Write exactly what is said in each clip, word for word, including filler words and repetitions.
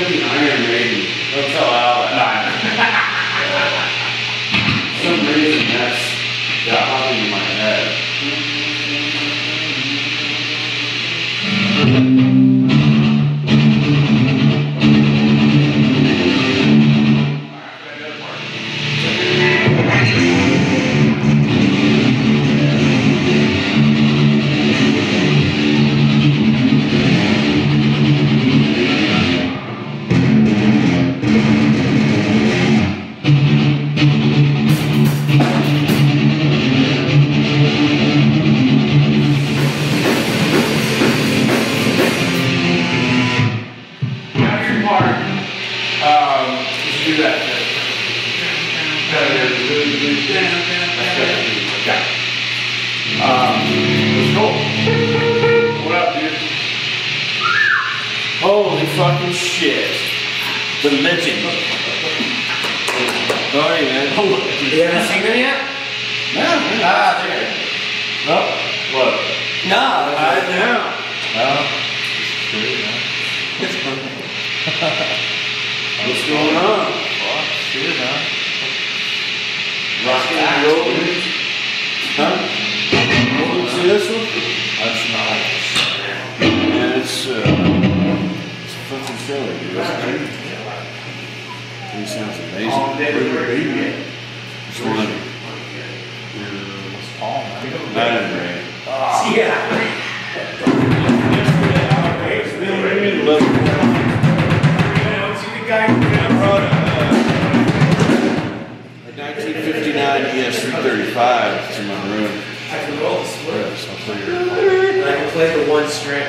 think the Iron Maiden. Don't tell Al that. For some reason that's yeah. popping in my head. Fucking shit. The legend. Sorry, man. Hold on. You haven't seen it yet? No. Ah, there. No. What? No. I know. No. It's true, man. What's going on? Fuck, shit, man. Rock and roll. Huh? You want to see this one? That's nice. And it's, uh... fucking silly, dude. He sounds amazing. It's one. Yeah. Yeah. It's really lovely. See the guy who brought a nineteen fifty-nine E S three thirty-five to my room. I can roll this one. I can play the one string.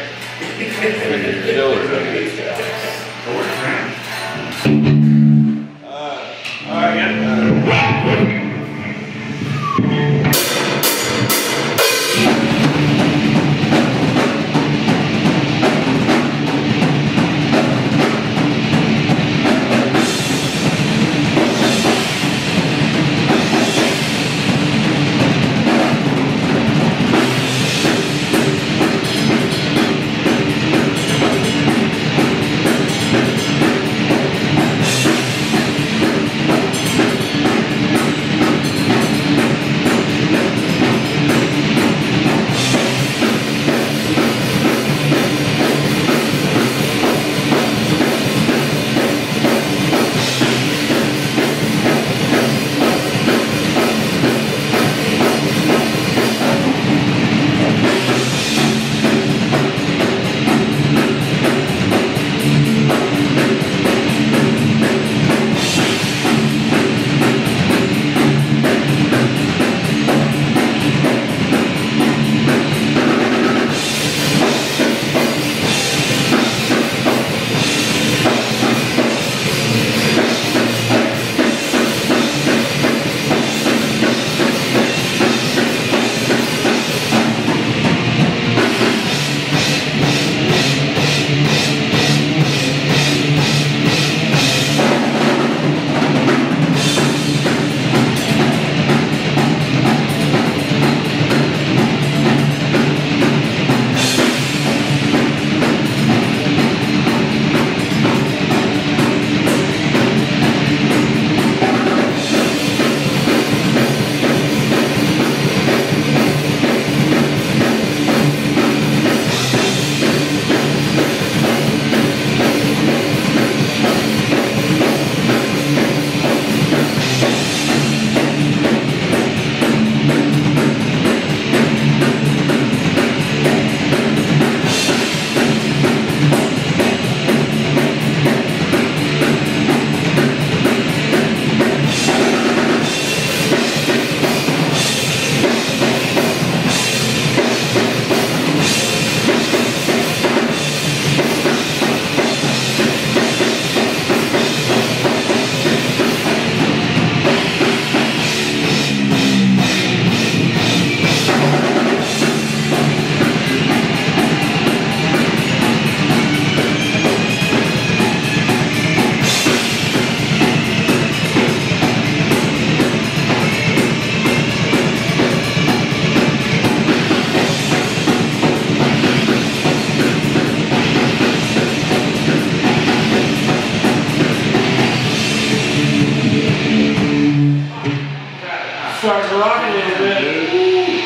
starts rocking a little bit.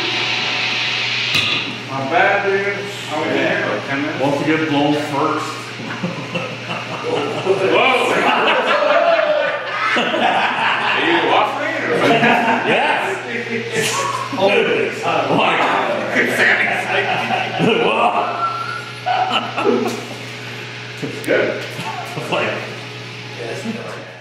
My bad, dude. I was in here for ten minutes. Don't forget to blow first. Whoa! Are you offering it or what? Yes! Oh my God. It's good. It's like...